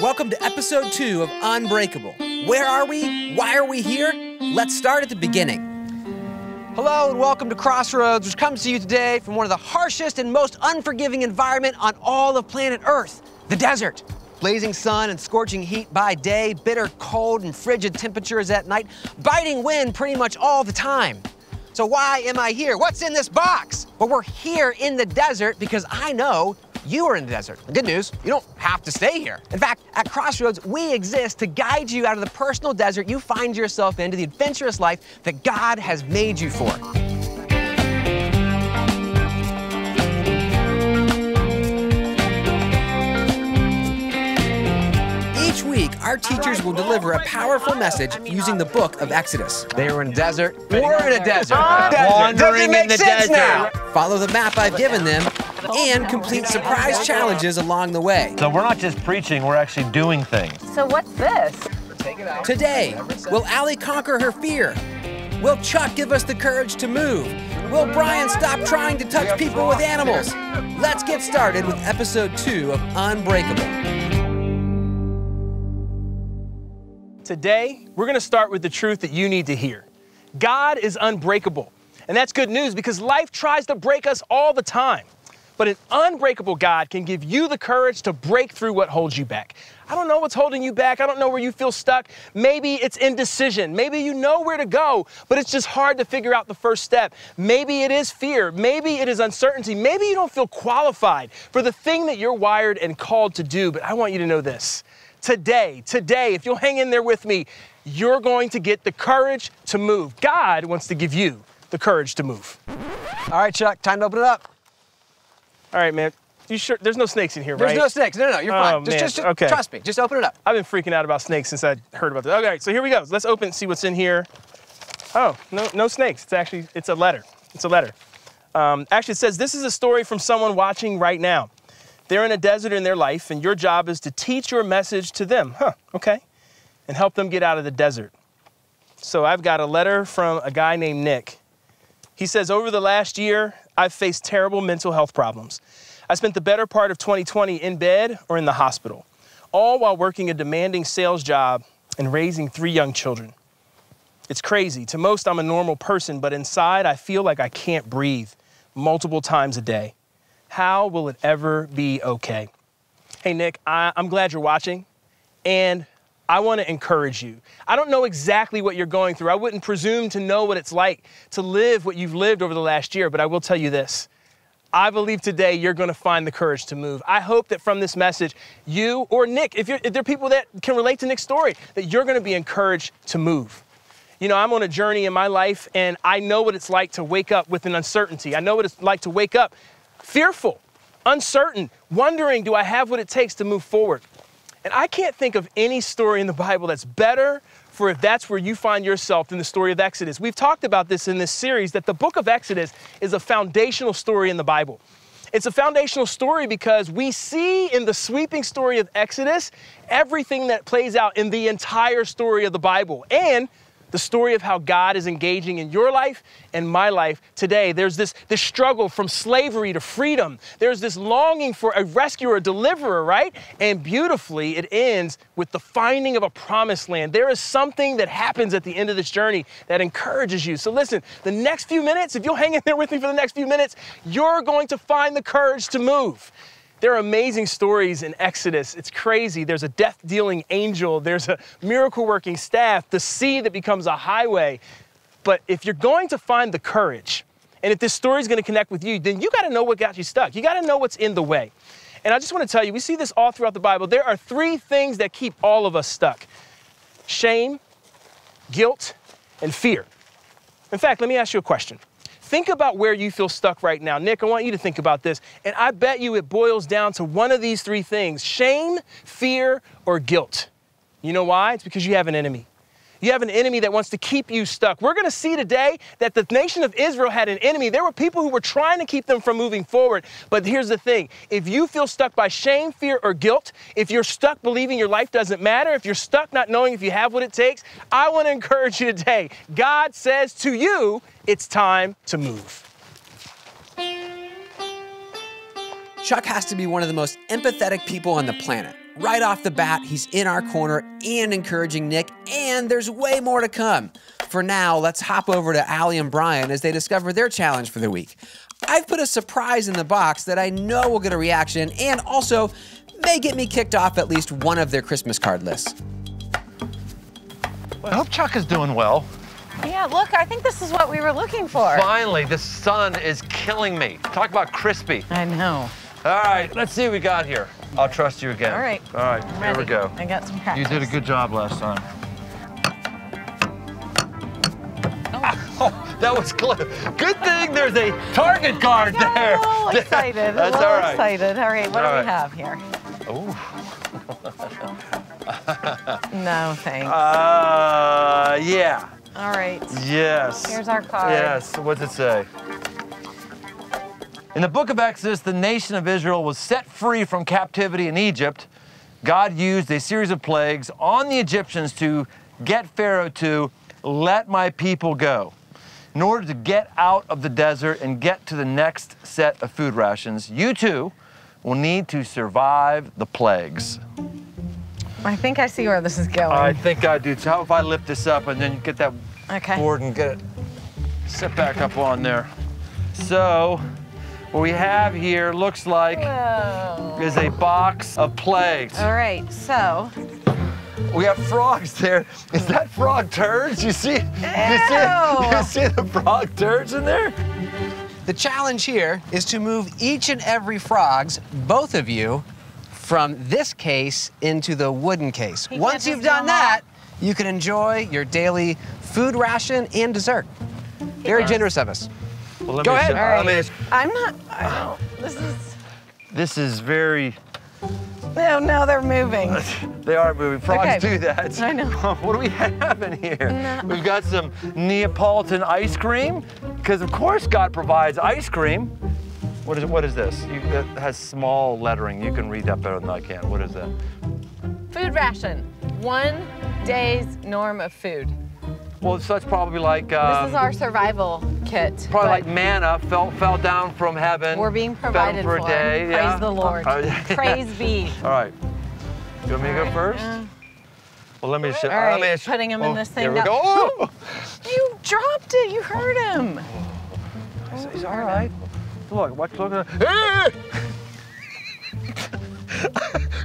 Welcome to episode 2 of Unbreakable. Where are we? Why are we here? Let's start at the beginning. Hello and welcome to Crossroads, which comes to you today from one of the harshest and most unforgiving environment on all of planet Earth, the desert. Blazing sun and scorching heat by day, bitter cold and frigid temperatures at night, biting wind pretty much all the time. So why am I here? What's in this box? Well, we're here in the desert because I know you are in the desert. The good news, you don't have to stay here. In fact, at Crossroads, we exist to guide you out of the personal desert you find yourself into the adventurous life that God has made you for. Each week, our teachers will deliver a powerful message using the book of Exodus. They were in the desert. We're in a desert. Wandering in the desert. Now. Follow the map I've given them and complete surprise challenges along the way. So we're not just preaching, we're actually doing things. So what's this? Today, will Alli conquer her fear? Will Chuck give us the courage to move? Will Brian stop trying to touch people with animals? Let's get started with episode 2 of Unbreakable. Today, we're going to start with the truth that you need to hear. God is unbreakable. And that's good news because life tries to break us all the time. But an unbreakable God can give you the courage to break through what holds you back. I don't know what's holding you back. I don't know where you feel stuck. Maybe it's indecision. Maybe you know where to go, but it's just hard to figure out the first step. Maybe it is fear. Maybe it is uncertainty. Maybe you don't feel qualified for the thing that you're wired and called to do. But I want you to know this. Today, if you'll hang in there with me, you're going to get the courage to move. God wants to give you the courage to move. All right, Chuck, time to open it up. All right, man. You sure? There's no snakes in here, right? There's no snakes. No, you're fine. Just trust me. Just open it up. I've been freaking out about snakes since I heard about this. Okay, so here we go. Let's open and see what's in here. Oh, no snakes. It's a letter. It's a letter. Actually, it says, this is a story from someone watching right now. They're in a desert in their life, and your job is to teach your message to them. Huh, okay. And help them get out of the desert. So I've got a letter from a guy named Nick. He says, over the last year, I've faced terrible mental health problems. I spent the better part of 2020 in bed or in the hospital, all while working a demanding sales job and raising 3 young children. It's crazy. To most, I'm a normal person, but inside, I feel like I can't breathe multiple times a day. How will it ever be okay? Hey, Nick, I'm glad you're watching, and I want to encourage you. I don't know exactly what you're going through. I wouldn't presume to know what it's like to live what you've lived over the last year, but I will tell you this. I believe today you're going to find the courage to move. I hope that from this message, you or Nick, if there are people that can relate to Nick's story, that you're going to be encouraged to move. You know, I'm on a journey in my life, and I know what it's like to wake up with an uncertainty. I know what it's like to wake up fearful, uncertain, wondering, do I have what it takes to move forward? And I can't think of any story in the Bible that's better for if that's where you find yourself than the story of Exodus. We've talked about this in this series, that the book of Exodus is a foundational story in the Bible. It's a foundational story because we see in the sweeping story of Exodus everything that plays out in the entire story of the Bible and the story of how God is engaging in your life and my life today. There's this struggle from slavery to freedom. There's this longing for a rescuer, a deliverer, right? And beautifully, it ends with the finding of a promised land. There is something that happens at the end of this journey that encourages you. So listen, the next few minutes, if you'll hang in there with me for the next few minutes, you're going to find the courage to move. There are amazing stories in Exodus. It's crazy. There's a death-dealing angel. There's a miracle-working staff, the sea that becomes a highway. But if you're going to find the courage, and if this story is going to connect with you, then you got to know what got you stuck. You got to know what's in the way. And I just want to tell you, we see this all throughout the Bible. There are 3 things that keep all of us stuck: shame, guilt, and fear. In fact, let me ask you a question. Think about where you feel stuck right now. Nick, I want you to think about this. And I bet you it boils down to one of these 3 things: shame, fear, or guilt. You know why? It's because you have an enemy. You have an enemy that wants to keep you stuck. We're going to see today that the nation of Israel had an enemy. There were people who were trying to keep them from moving forward. But here's the thing. If you feel stuck by shame, fear, or guilt, if you're stuck believing your life doesn't matter, if you're stuck not knowing if you have what it takes, I want to encourage you today. God says to you, it's time to move. Chuck has to be one of the most empathetic people on the planet. right off the bat, he's in our corner and encouraging Nick, and there's way more to come. For now, let's hop over to Alli and Brian as they discover their challenge for the week. I've put a surprise in the box that I know will get a reaction and also may get me kicked off at least one of their Christmas card lists. Well, I hope Chuck is doing well. Yeah, look, I think this is what we were looking for. Finally, the sun is killing me. Talk about crispy. I know. All right, let's see what we got here. I'll trust you again. All right. All right, here we go. I got some practice. You did a good job last time. Oh, that was close. Good thing there's a target guard there. I'm a little excited. That's all right. All right, what do we have here? Oh. No, thanks. Yeah. All right. Yes. Here's our card. Yes. What's it say? In the book of Exodus, the nation of Israel was set free from captivity in Egypt. God used a series of plagues on the Egyptians to get Pharaoh to let my people go. In order to get out of the desert and get to the next set of food rations, you too will need to survive the plagues. I think I see where this is going. I think I do. So how if I lift this up and then you get that board and get it set back up on there. So what we have here looks like is a box of plagues. All right, so. We have frogs there. Is that frog turds? You see the frog turds in there? The challenge here is to move each and every frogs, both of you, from this case into the wooden case. Once you've done that, you can enjoy your daily food ration and dessert. Very generous of us. Well, go ahead. This is very... No, no, they're moving. They are moving. Frogs do that. I know. What do we have in here? No. We've got some Neapolitan ice cream, because of course God provides ice cream. What is this? It has small lettering. You can read that better than I can. What is that? Food ration. 1 day's norm of food. Well, so that's probably like... this is our survival kit. Probably like manna fell down from heaven. We're being provided for a day. Praise the Lord. Praise be. All right. You want me to go first? Well, let me show you. All right, putting him in this thing. Here we go. Oh! You dropped it. You hurt him. Oh, he's all right. Look, look. Hey!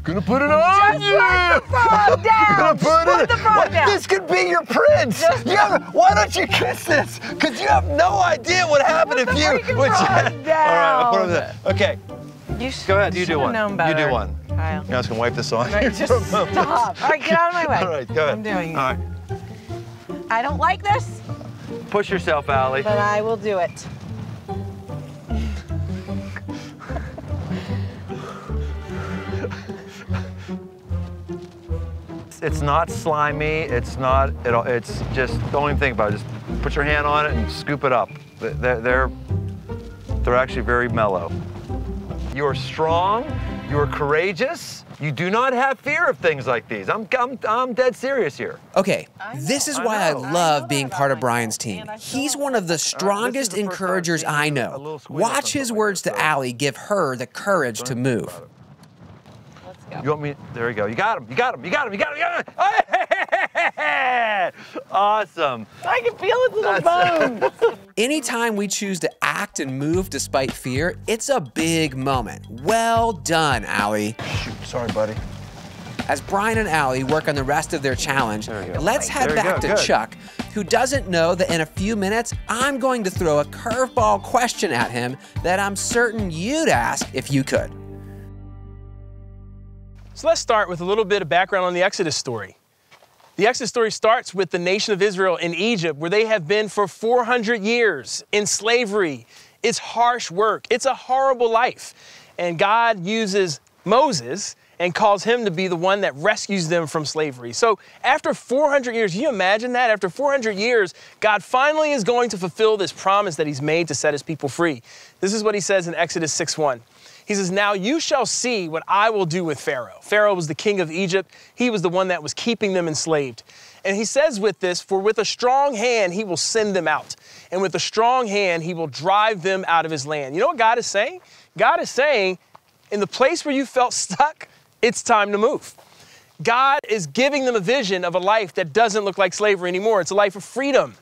Gonna put it on you! Just put the frog down! Just put the frog down! This could be your prince! Why don't you kiss this? Because you have no idea what happened if you... All right, what was that? Okay. Go ahead, you do one. You do one. Kyle. I was gonna wipe this on. Right, just stop. All right, get out of my way. All right, go ahead. I'm doing it. All right. I don't like this. Push yourself, Alli. But I will do it. It's not slimy, it's not at all, it's just, don't even think about it. Just put your hand on it and scoop it up. They're actually very mellow. You are strong, you are courageous, you do not have fear of things like these. I'm dead serious here. Okay, this is why I love being part of Brian's team. He's one of the strongest encouragers I know. Watch his words to Alli give her the courage to move. You want me? There you go. You got him. You got him. You got him. You got him. You got him. Awesome. I can feel his little bones. Anytime we choose to act and move despite fear, it's a big moment. Well done, Alli. Shoot, sorry, buddy. As Brian and Alli work on the rest of their challenge, let's head back to Chuck, who doesn't know that in a few minutes, I'm going to throw a curveball question at him that I'm certain you'd ask if you could. So let's start with a little bit of background on the Exodus story. The Exodus story starts with the nation of Israel in Egypt, where they have been for 400 years in slavery. It's harsh work. It's a horrible life. And God uses Moses and calls him to be the one that rescues them from slavery. So after 400 years, can you imagine that? After 400 years, God finally is going to fulfill this promise that he's made to set his people free. This is what he says in Exodus 6:1. He says, now you shall see what I will do with Pharaoh. Pharaoh was the king of Egypt. He was the one that was keeping them enslaved. And he says with this, for with a strong hand, he will send them out. And with a strong hand, he will drive them out of his land. You know what God is saying? God is saying, in the place where you felt stuck, It's time to move. God is giving them a vision of a life that doesn't look like slavery anymore. It's a life of freedom.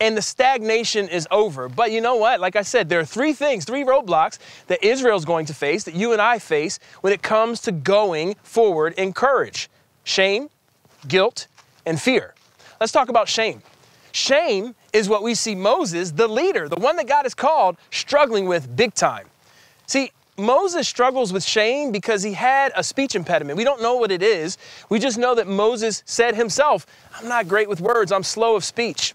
And the stagnation is over. But you know what? Like I said, there are three things, three roadblocks that Israel's going to face, that you and I face when it comes to going forward in courage: shame, guilt, and fear. Let's talk about shame. Shame is what we see Moses, the leader, the one that God has called, struggling with big time. See, Moses struggles with shame because he had a speech impediment. We don't know what it is. We just know that Moses said himself, "I'm not great with words, I'm slow of speech."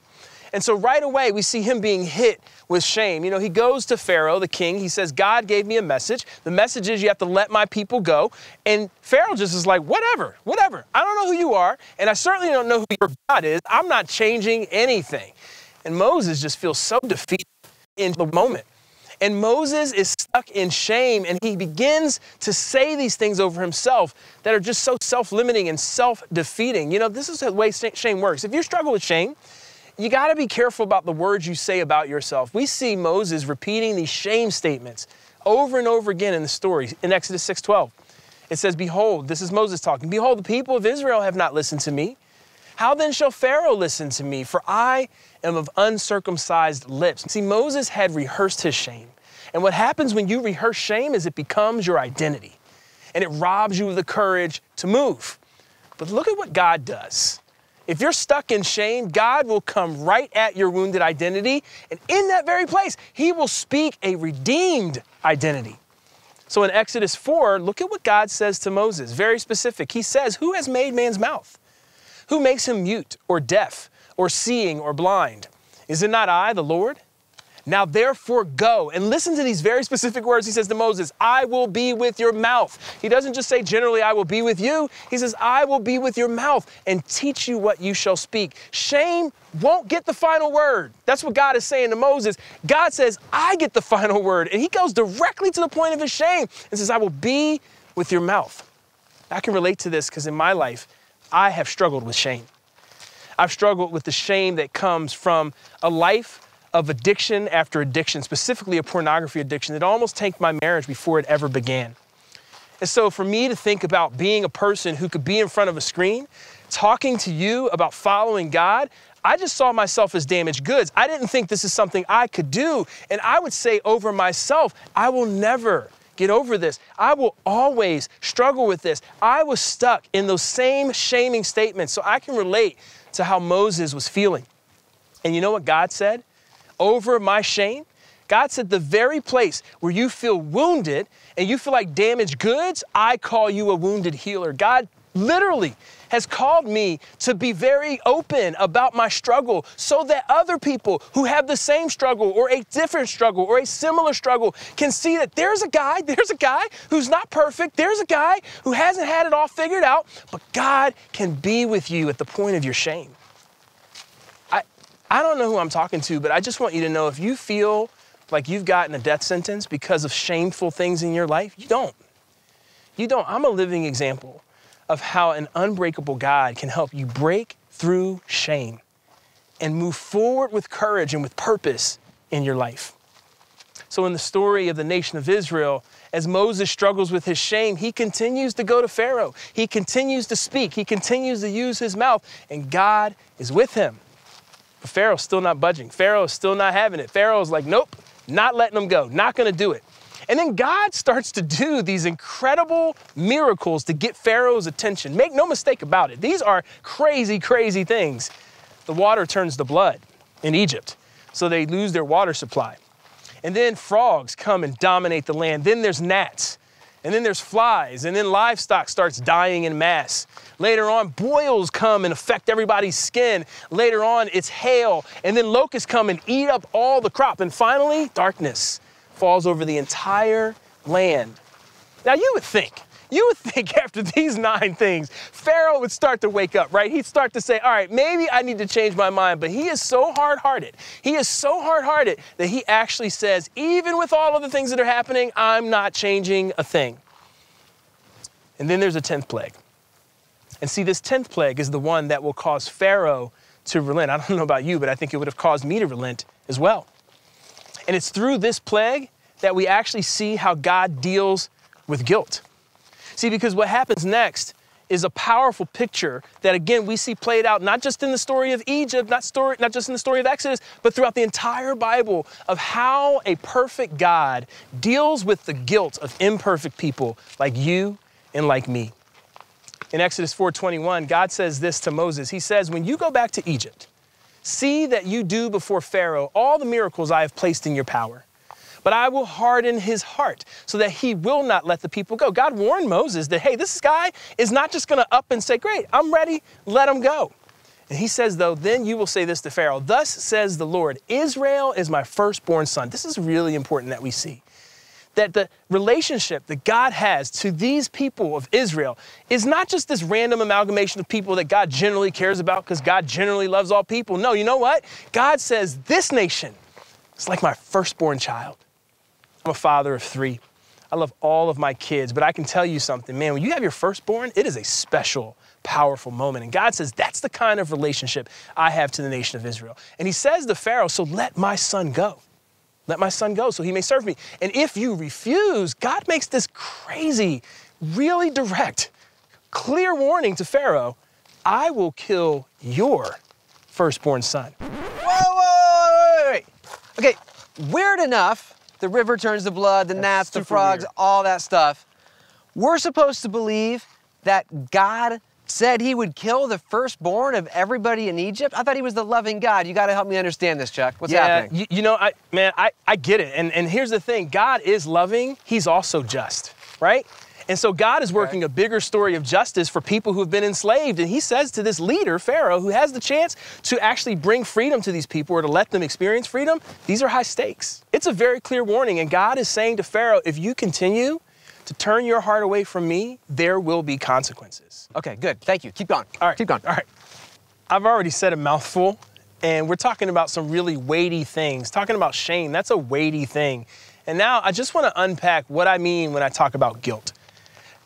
And so right away, we see him being hit with shame. You know, he goes to Pharaoh, the king. He says, God gave me a message. The message is you have to let my people go. And Pharaoh just is like, whatever, whatever. I don't know who you are, and I certainly don't know who your God is. I'm not changing anything. And Moses just feels so defeated in the moment. And Moses is stuck in shame, and he begins to say these things over himself that are just so self-limiting and self-defeating. You know, this is the way shame works. If you struggle with shame, you got to be careful about the words you say about yourself. We see Moses repeating these shame statements over and over again in the story. In Exodus 6:12, it says, behold, this is Moses talking, behold, the people of Israel have not listened to me. How then shall Pharaoh listen to me? For I am of uncircumcised lips. See, Moses had rehearsed his shame. And what happens when you rehearse shame is it becomes your identity. And it robs you of the courage to move. But look at what God does. If you're stuck in shame, God will come right at your wounded identity, and in that very place, he will speak a redeemed identity. So in Exodus 4, look at what God says to Moses, very specific. He says, who has made man's mouth? Who makes him mute or deaf or seeing or blind? Is it not I, the Lord? Now therefore go, and listen to these very specific words he says to Moses, I will be with your mouth. He doesn't just say generally, I will be with you. He says, I will be with your mouth and teach you what you shall speak. Shame won't get the final word. That's what God is saying to Moses. God says, I get the final word. And he goes directly to the point of his shame and says, I will be with your mouth. I can relate to this because in my life, I have struggled with shame. I've struggled with the shame that comes from a life of addiction after addiction, specifically a pornography addiction that almost tanked my marriage before it ever began. And so for me to think about being a person who could be in front of a screen, talking to you about following God, I just saw myself as damaged goods. I didn't think this is something I could do. And I would say over myself, I will never get over this. I will always struggle with this. I was stuck in those same shaming statements. So I can relate to how Moses was feeling. And you know what God said? Over my shame? God said, the very place where you feel wounded and you feel like damaged goods, I call you a wounded healer. God literally has called me to be very open about my struggle so that other people who have the same struggle or a different struggle or a similar struggle can see that there's a guy who's not perfect, there's a guy who hasn't had it all figured out, but God can be with you at the point of your shame. I don't know who I'm talking to, but I just want you to know if you feel like you've gotten a death sentence because of shameful things in your life, you don't. You don't. I'm a living example of how an unbreakable God can help you break through shame and move forward with courage and with purpose in your life. So in the story of the nation of Israel, as Moses struggles with his shame, he continues to go to Pharaoh. He continues to speak. He continues to use his mouth, and God is with him. But Pharaoh's still not budging. Pharaoh's still not having it. Pharaoh's like, nope, not letting them go, not gonna do it. And then God starts to do these incredible miracles to get Pharaoh's attention. Make no mistake about it. These are crazy, crazy things. The water turns to blood in Egypt, so they lose their water supply. And then frogs come and dominate the land. Then there's gnats. And then there's flies, and then livestock starts dying in mass. Later on, boils come and affect everybody's skin. Later on, it's hail, and then locusts come and eat up all the crop. And finally, darkness falls over the entire land. Now you would think after these 9 things, Pharaoh would start to wake up, right? He'd start to say, all right, maybe I need to change my mind, but he is so hard-hearted. He is so hard-hearted that he actually says, even with all of the things that are happening, I'm not changing a thing. And then there's a 10th plague. And see, this 10th plague is the one that will cause Pharaoh to relent. I don't know about you, but I think it would have caused me to relent as well. And it's through this plague that we actually see how God deals with guilt. See, because what happens next is a powerful picture that, again, we see played out not just in the story of Egypt, not just in the story of Exodus, but throughout the entire Bible of how a perfect God deals with the guilt of imperfect people like you and like me. In Exodus 4:21, God says this to Moses. He says, when you go back to Egypt, see that you do before Pharaoh all the miracles I have placed in your power. But I will harden his heart so that he will not let the people go. God warned Moses that, hey, this guy is not just gonna up and say, great, I'm ready, let him go. And he says, though, then you will say this to Pharaoh, thus says the Lord, Israel is my firstborn son. This is really important that we see. That the relationship that God has to these people of Israel is not just this random amalgamation of people that God generally cares about because God generally loves all people. No, you know what? God says, this nation is like my firstborn child. I'm a father of three. I love all of my kids, but I can tell you something, man, when you have your firstborn, it is a special, powerful moment. And God says, that's the kind of relationship I have to the nation of Israel. And he says to Pharaoh, so let my son go. Let my son go so he may serve me. And if you refuse, God makes this crazy, really direct, clear warning to Pharaoh, I will kill your firstborn son. Whoa, wait. Okay, weird enough, the river turns to blood, the gnats, the frogs, all that stuff. We're supposed to believe that God said he would kill the firstborn of everybody in Egypt? I thought he was the loving God. You gotta help me understand this, Chuck. What's happening? You know, I get it. And here's the thing, God is loving, he's also just, right? And so God is working a bigger story of justice for people who've been enslaved. And he says to this leader, Pharaoh, who has the chance to actually bring freedom to these people or to let them experience freedom, these are high stakes. It's a very clear warning. And God is saying to Pharaoh, if you continue to turn your heart away from me, there will be consequences. Okay, good, thank you, keep going. All right, keep going. All right, I've already said a mouthful and we're talking about some really weighty things. Talking about shame, that's a weighty thing. And now I just wanna unpack what I mean when I talk about guilt.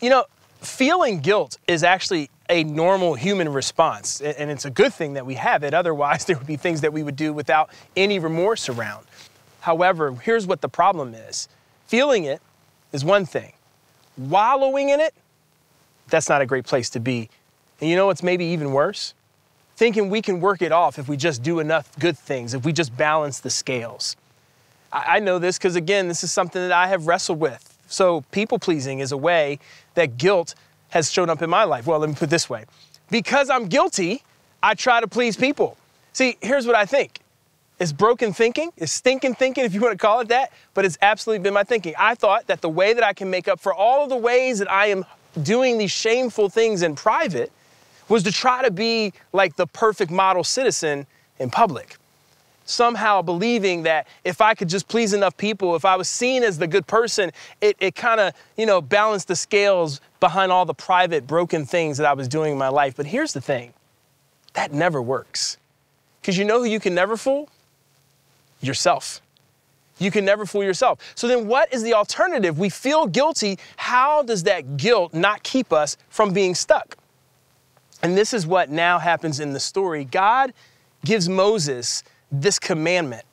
You know, feeling guilt is actually a normal human response, and it's a good thing that we have it. Otherwise, there would be things that we would do without any remorse around. However, here's what the problem is. Feeling it is one thing. Wallowing in it, that's not a great place to be. And you know what's maybe even worse? Thinking we can work it off if we just do enough good things, if we just balance the scales. I know this because, again, this is something that I have wrestled with. So people-pleasing is a way that guilt has shown up in my life. Well, let me put it this way. Because I'm guilty, I try to please people. See, here's what I think. It's broken thinking, it's stinking thinking, if you want to call it that, but it's absolutely been my thinking. I thought that the way that I can make up for all of the ways that I am doing these shameful things in private was to try to be like the perfect model citizen in public. Somehow believing that if I could just please enough people, if I was seen as the good person, it kind of, you know, balanced the scales behind all the private broken things that I was doing in my life. But here's the thing, that never works. Because you know who you can never fool? Yourself. You can never fool yourself. So then what is the alternative? We feel guilty. How does that guilt not keep us from being stuck? And this is what now happens in the story. God gives Moses this commandment.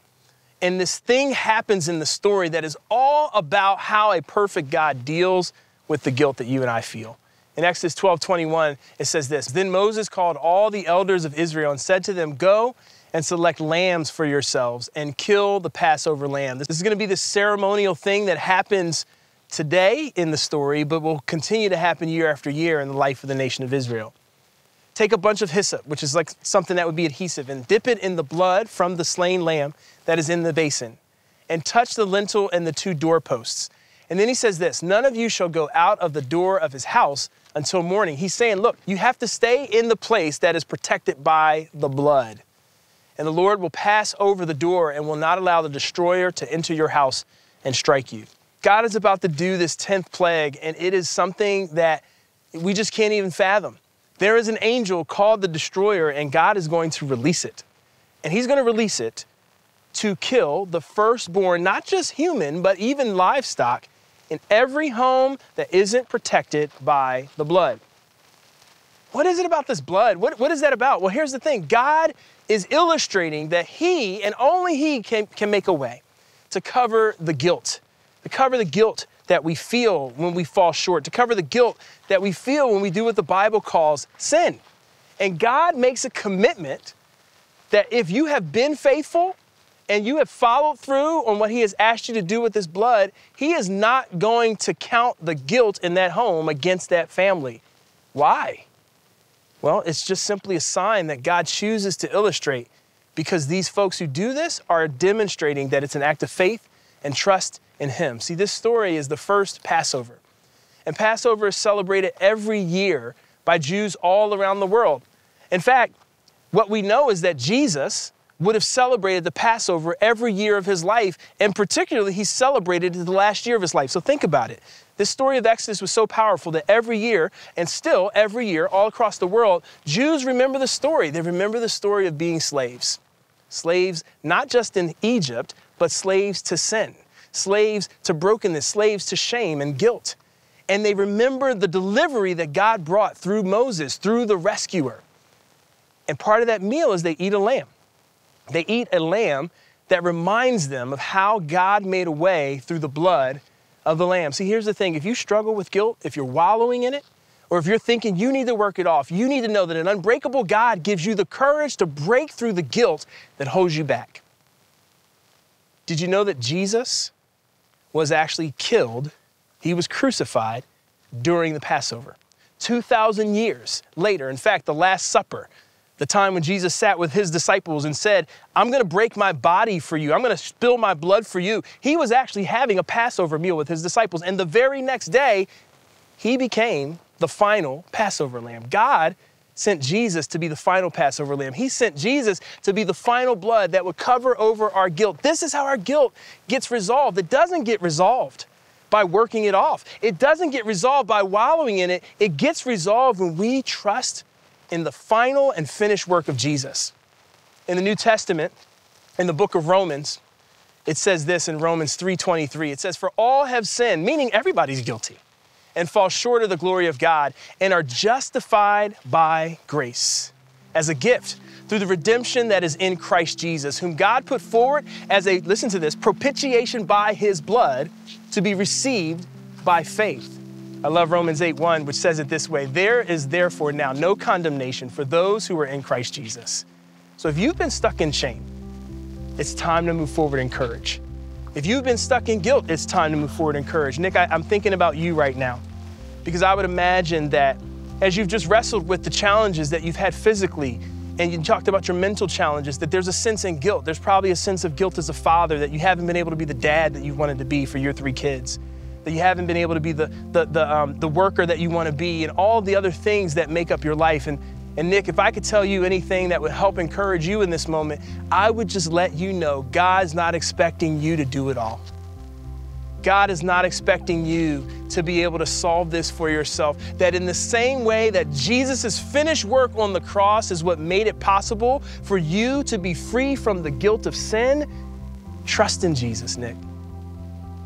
And this thing happens in the story that is all about how a perfect God deals with the guilt that you and I feel. In Exodus 12:21, it says this, then Moses called all the elders of Israel and said to them, go and select lambs for yourselves and kill the Passover lamb. This is gonna be the ceremonial thing that happens today in the story, but will continue to happen year after year in the life of the nation of Israel. Take a bunch of hyssop, which is like something that would be adhesive, and dip it in the blood from the slain lamb that is in the basin, and touch the lintel and the two doorposts. And then he says this, none of you shall go out of the door of his house until morning. He's saying, look, you have to stay in the place that is protected by the blood. And the Lord will pass over the door and will not allow the destroyer to enter your house and strike you. God is about to do this 10th plague, and it is something that we just can't even fathom. There is an angel called the destroyer, and God is going to release it. And he's going to release it to kill the firstborn, not just human, but even livestock in every home that isn't protected by the blood. What is it about this blood? What is that about? Well, here's the thing. God is illustrating that he, and only he, can make a way to cover the guilt that we feel when we fall short, to cover the guilt that we feel when we do what the Bible calls sin. And God makes a commitment that if you have been faithful and you have followed through on what he has asked you to do with this blood, he is not going to count the guilt in that home against that family. Why? Well, it's just simply a sign that God chooses to illustrate, because these folks who do this are demonstrating that it's an act of faith and trust in him. See, this story is the first Passover. And Passover is celebrated every year by Jews all around the world. In fact, what we know is that Jesus would have celebrated the Passover every year of his life, and particularly he celebrated the last year of his life. So think about it. This story of Exodus was so powerful that every year, and still every year all across the world, Jews remember the story. They remember the story of being slaves. Slaves not just in Egypt, but slaves to sin, slaves to brokenness, slaves to shame and guilt. And they remember the delivery that God brought through Moses, through the rescuer. And part of that meal is they eat a lamb. They eat a lamb that reminds them of how God made a way through the blood of the lamb. See, here's the thing. If you struggle with guilt, if you're wallowing in it, or if you're thinking you need to work it off, you need to know that an unbreakable God gives you the courage to break through the guilt that holds you back. Did you know that Jesus was actually killed? He was crucified during the Passover. 2,000 years later, in fact, the Last Supper, the time when Jesus sat with his disciples and said, I'm going to break my body for you. I'm going to spill my blood for you. He was actually having a Passover meal with his disciples. And the very next day, he became the final Passover lamb. God sent Jesus to be the final Passover lamb. He sent Jesus to be the final blood that would cover over our guilt. This is how our guilt gets resolved. It doesn't get resolved by working it off. It doesn't get resolved by wallowing in it. It gets resolved when we trust in the final and finished work of Jesus. In the New Testament, in the book of Romans, it says this in Romans 3:23. It says, for all have sinned, meaning everybody's guilty, and fall short of the glory of God, and are justified by grace as a gift through the redemption that is in Christ Jesus, whom God put forward as a, listen to this, propitiation by his blood to be received by faith. I love Romans 8:1, which says it this way, there is therefore now no condemnation for those who are in Christ Jesus. So if you've been stuck in shame, it's time to move forward in courage. If you've been stuck in guilt, it's time to move forward in courage. Nick, I'm thinking about you right now, because I would imagine that as you've just wrestled with the challenges that you've had physically, and you talked about your mental challenges, that there's a sense in guilt. There's probably a sense of guilt as a father that you haven't been able to be the dad that you wanted to be for your three kids, that you haven't been able to be the worker that you want to be, and all the other things that make up your life. And Nick, if I could tell you anything that would help encourage you in this moment, I would just let you know God's not expecting you to do it all. God is not expecting you to be able to solve this for yourself, that in the same way that Jesus' finished work on the cross is what made it possible for you to be free from the guilt of sin, trust in Jesus, Nick.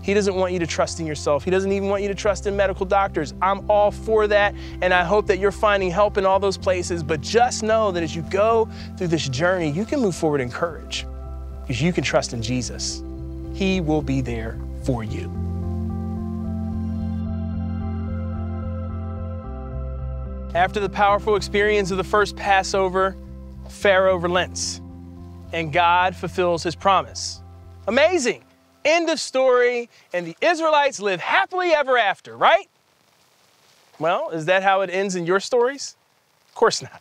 He doesn't want you to trust in yourself. He doesn't even want you to trust in medical doctors. I'm all for that, and I hope that you're finding help in all those places, but just know that as you go through this journey, you can move forward in courage, because you can trust in Jesus. He will be there for you. After the powerful experience of the first Passover, Pharaoh relents, and God fulfills his promise. Amazing. End of story, and the Israelites live happily ever after, right? Well, is that how it ends in your stories? Of course not.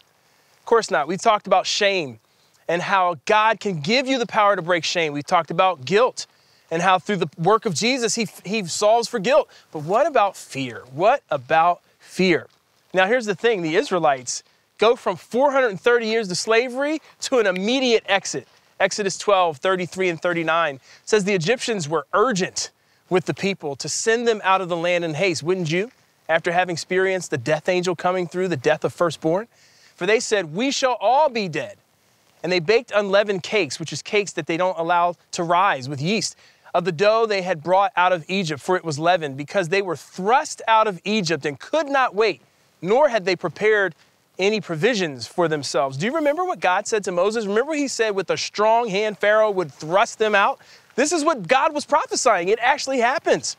Of course not. We talked about shame and how God can give you the power to break shame. We talked about guilt and how through the work of Jesus, he solves for guilt. But what about fear? What about fear? Now, here's the thing. The Israelites go from 430 years to slavery to an immediate exit. Exodus 12:33 and 39 says the Egyptians were urgent with the people to send them out of the land in haste. Wouldn't you? After having experienced the death angel coming through, the death of firstborn. For they said, we shall all be dead. And they baked unleavened cakes, which is cakes that they don't allow to rise with yeast, of the dough they had brought out of Egypt, for it was leavened, because they were thrust out of Egypt and could not wait, nor had they prepared any provisions for themselves. Do you remember what God said to Moses? Remember he said with a strong hand, Pharaoh would thrust them out? This is what God was prophesying. It actually happens.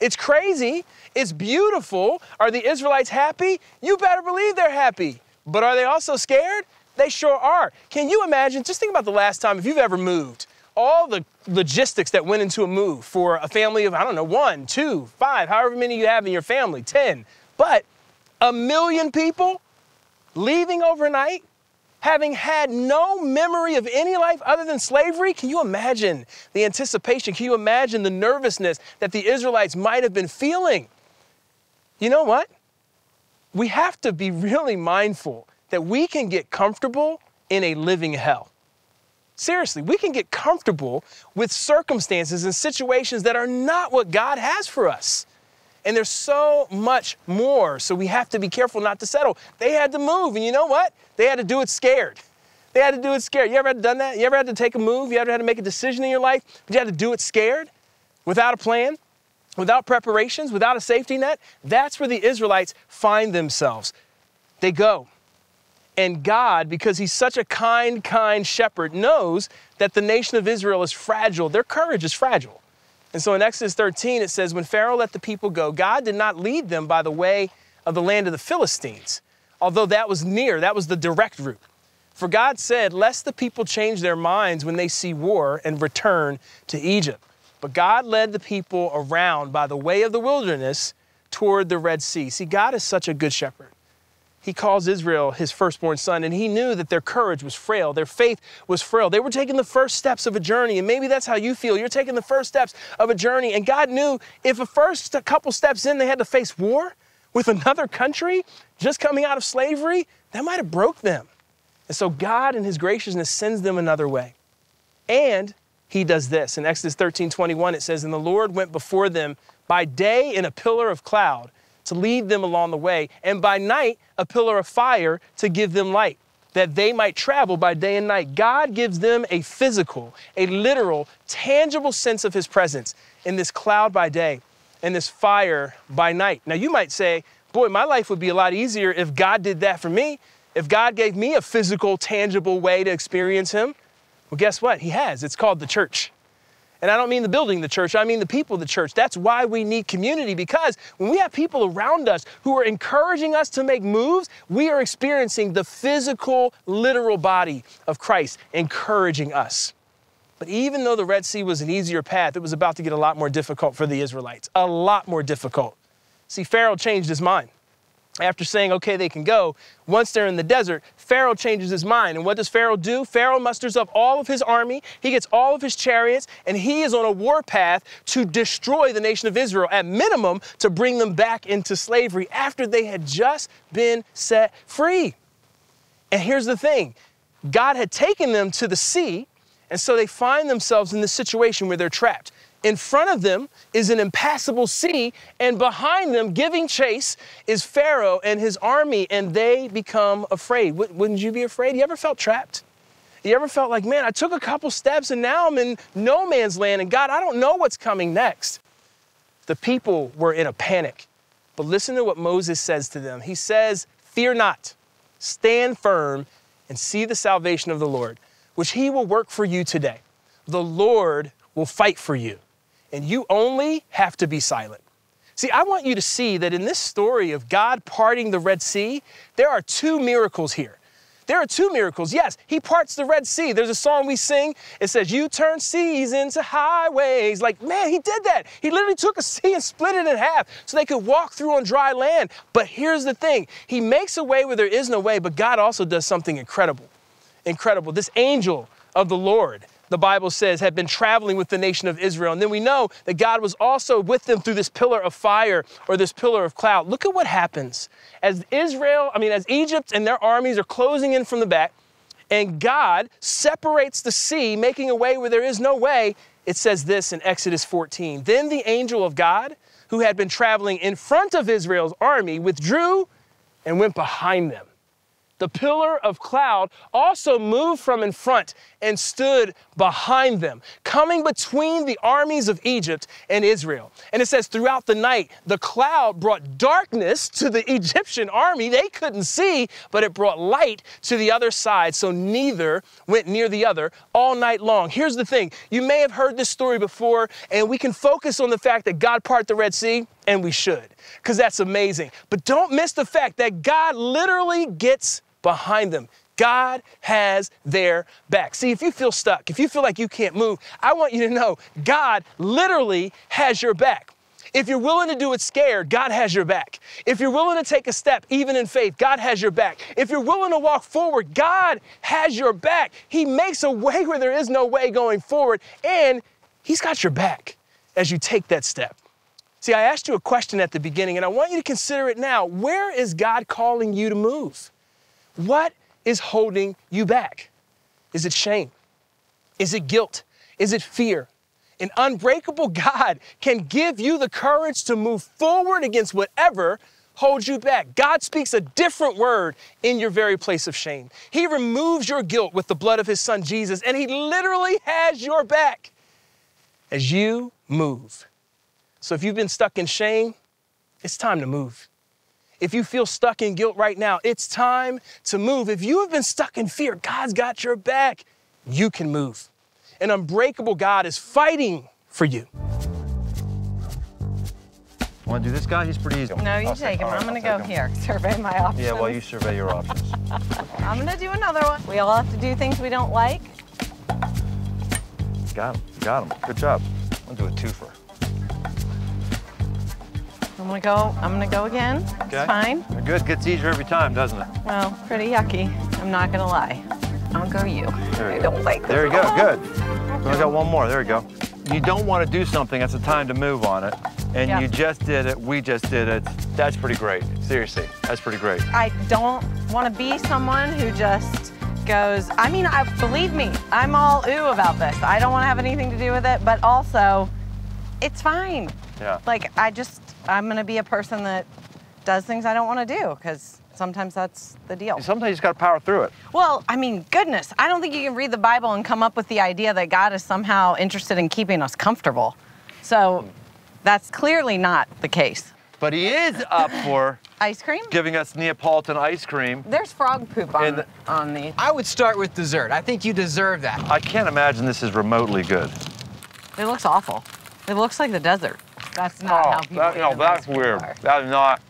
It's crazy. It's beautiful. Are the Israelites happy? You better believe they're happy. But are they also scared? They sure are. Can you imagine? Just think about the last time if you've ever moved. All the logistics that went into a move for a family of, I don't know, 1, 2, 5, however many you have in your family, 10. But 1 million people leaving overnight, having had no memory of any life other than slavery. Can you imagine the anticipation? Can you imagine the nervousness that the Israelites might have been feeling? You know what? We have to be really mindful that we can get comfortable in a living hell. Seriously, we can get comfortable with circumstances and situations that are not what God has for us. And there's so much more, so we have to be careful not to settle. They had to move, and you know what? They had to do it scared. They had to do it scared. You ever had done that? You ever had to take a move? You ever had to make a decision in your life? But you had to do it scared, without a plan, without preparations, without a safety net? That's where the Israelites find themselves. They go. And God, because he's such a kind, kind shepherd, knows that the nation of Israel is fragile. Their courage is fragile. And so in Exodus 13, it says, when Pharaoh let the people go, God did not lead them by the way of the land of the Philistines, although that was near, that was the direct route. For God said, lest the people change their minds when they see war and return to Egypt. But God led the people around by the way of the wilderness toward the Red Sea. See, God is such a good shepherd. He calls Israel his firstborn son, and he knew that their courage was frail, their faith was frail. They were taking the first steps of a journey, and maybe that's how you feel. You're taking the first steps of a journey, and God knew if a first couple steps in they had to face war with another country just coming out of slavery, that might have broke them. And so God in his graciousness sends them another way. And he does this. In Exodus 13:21, it says, and the Lord went before them by day in a pillar of cloud to lead them along the way, and by night a pillar of fire to give them light, that they might travel by day and night. God gives them a physical, a literal, tangible sense of his presence in this cloud by day and this fire by night. Now you might say, boy, my life would be a lot easier if God did that for me, if God gave me a physical, tangible way to experience him. Well, guess what? He has. It's called the church. And I don't mean the building, the church, I mean the people, the church. That's why we need community, because when we have people around us who are encouraging us to make moves, we are experiencing the physical, literal body of Christ encouraging us. But even though the Red Sea was an easier path, it was about to get a lot more difficult for the Israelites, a lot more difficult. See, Pharaoh changed his mind. After saying, okay, they can go, once they're in the desert, Pharaoh changes his mind. And what does Pharaoh do? Pharaoh musters up all of his army, he gets all of his chariots, and he is on a war path to destroy the nation of Israel, at minimum, to bring them back into slavery after they had just been set free. And here's the thing, God had taken them to the sea, and so they find themselves in this situation where they're trapped. In front of them is an impassable sea, and behind them, giving chase, is Pharaoh and his army, and they become afraid. Wouldn't you be afraid? You ever felt trapped? You ever felt like, man, I took a couple steps, and now I'm in no man's land, and God, I don't know what's coming next. The people were in a panic, but listen to what Moses says to them. He says, fear not, stand firm, and see the salvation of the Lord, which he will work for you today. The Lord will fight for you. And you only have to be silent. See, I want you to see that in this story of God parting the Red Sea, there are two miracles here. There are two miracles. Yes, he parts the Red Sea. There's a song we sing. It says, you turn seas into highways. Like, man, he did that. He literally took a sea and split it in half so they could walk through on dry land. But here's the thing. He makes a way where there is no way, but God also does something incredible. Incredible. This angel of the Lord, the Bible says, had been traveling with the nation of Israel. And then we know that God was also with them through this pillar of fire or this pillar of cloud. Look at what happens. As Egypt and their armies are closing in from the back, and God separates the sea, making a way where there is no way, it says this in Exodus 14. Then the angel of God, who had been traveling in front of Israel's army, withdrew and went behind them. the pillar of cloud also moved from in front and stood behind them, coming between the armies of Egypt and Israel. And it says, throughout the night, the cloud brought darkness to the Egyptian army. They couldn't see, but it brought light to the other side, so neither went near the other all night long. Here's the thing. You may have heard this story before, and we can focus on the fact that God parted the Red Sea, and we should, because that's amazing. But don't miss the fact that God literally gets behind them. God has their back. See, if you feel stuck, if you feel like you can't move, I want you to know God literally has your back. If you're willing to do it scared, God has your back. If you're willing to take a step, even in faith, God has your back. If you're willing to walk forward, God has your back. He makes a way where there is no way going forward, and He's got your back as you take that step. See, I asked you a question at the beginning, and I want you to consider it now. Where is God calling you to move? What is holding you back? Is it shame? Is it guilt? Is it fear? An unbreakable God can give you the courage to move forward against whatever holds you back. God speaks a different word in your very place of shame. He removes your guilt with the blood of His Son, Jesus, and He literally has your back as you move. So if you've been stuck in shame, it's time to move. If you feel stuck in guilt right now, it's time to move. If you have been stuck in fear, God's got your back. You can move. An unbreakable God is fighting for you. Want to do this guy? He's pretty easy. No, you take him. I'm going to go here. Survey my options. Yeah, well, you survey your options. I'm going to do another one. We all have to do things we don't like. Got him. Got him. Good job. I'm going to do a twofer. I'm gonna go again. Okay. It's fine. You're good. Gets easier every time, doesn't it? Well, pretty yucky. I'm not gonna lie. I'll go you. I don't like this. There you go. Good. We got one more. There you go. You don't want to do something. That's the time to move on it. And yeah. You just did it. We just did it. That's pretty great. Seriously, that's pretty great. I don't want to be someone who just goes. I mean, believe me, I'm all ooh about this. I don't want to have anything to do with it. But also, it's fine. Yeah. Like I'm gonna be a person that does things I don't want to do, because sometimes that's the deal. Sometimes you just gotta power through it. Well, I mean, goodness, I don't think you can read the Bible and come up with the idea that God is somehow interested in keeping us comfortable. So that's clearly not the case. But He is up for ice cream, giving us Neapolitan ice cream. There's frog poop on the... I would start with dessert. I think you deserve that. I can't imagine this is remotely good. It looks awful. It looks like the desert. That's not how people eat. No, that's weird. That's not.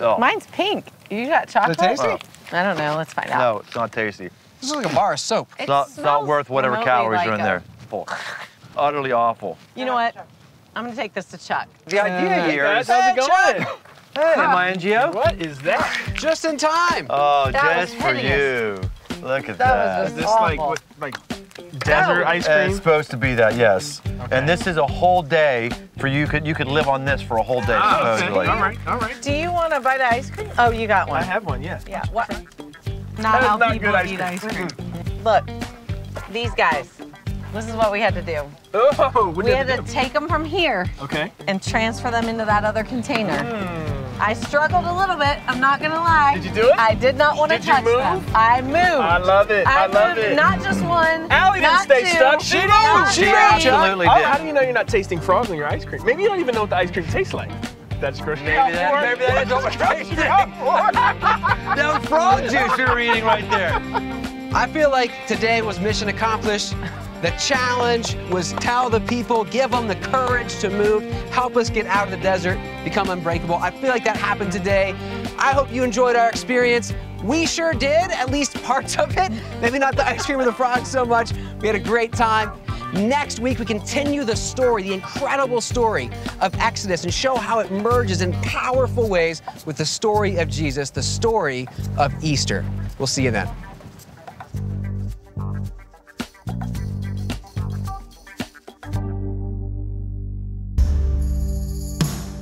No. Mine's pink. You got chocolate? Is it tasty? I don't know. Let's find out. No, it's not tasty. This is like a bar of soap. It's not worth whatever calories are in there. Utterly awful. You know what? I'm going to take this to Chuck. The idea here is, how's it going? Hey, my NGO. What is that? Just in time. Oh, just for you. Look at that. Is this like desert ice cream? It's supposed to be that, yes. Okay. And this is a whole day for you. You could live on this for a whole day. Oh, supposedly. Okay. All right, all right. Do you want a bite of ice cream? Oh, you got one. I have one, yes. Yeah. What? Not how people eat ice cream. Look, these guys. This is what we had to do. Oh, we had to take them from here. Okay. And transfer them into that other container. I struggled a little bit, I'm not gonna lie. Did you do it? I did not want to touch them. I moved. I love it. I love it. Not just one. Alli didn't stay stuck. She did. She absolutely did. How do you know you're not tasting frogs in your ice cream? Maybe you don't even know what the ice cream tastes like. That's crushing. Maybe that is overrated. That frog juice you're eating right there. I feel like today was mission accomplished. The challenge was tell the people, give them the courage to move, help us get out of the desert, become unbreakable. I feel like that happened today. I hope you enjoyed our experience. We sure did, at least parts of it. Maybe not the ice cream or the frogs so much. We had a great time. Next week, we continue the story, the incredible story of Exodus, and show how it merges in powerful ways with the story of Jesus, the story of Easter. We'll see you then.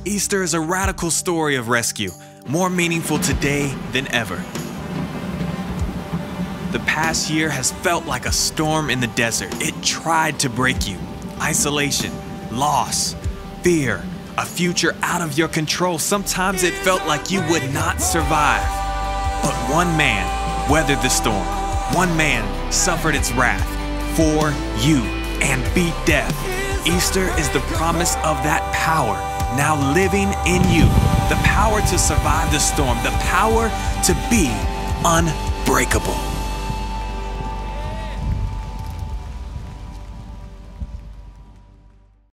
Easter is a radical story of rescue, more meaningful today than ever. The past year has felt like a storm in the desert. It tried to break you. Isolation, loss, fear, a future out of your control. Sometimes it felt like you would not survive. But one man weathered the storm. One man suffered its wrath for you and beat death. Easter is the promise of that power now living in you. The power to survive the storm. The power to be unbreakable.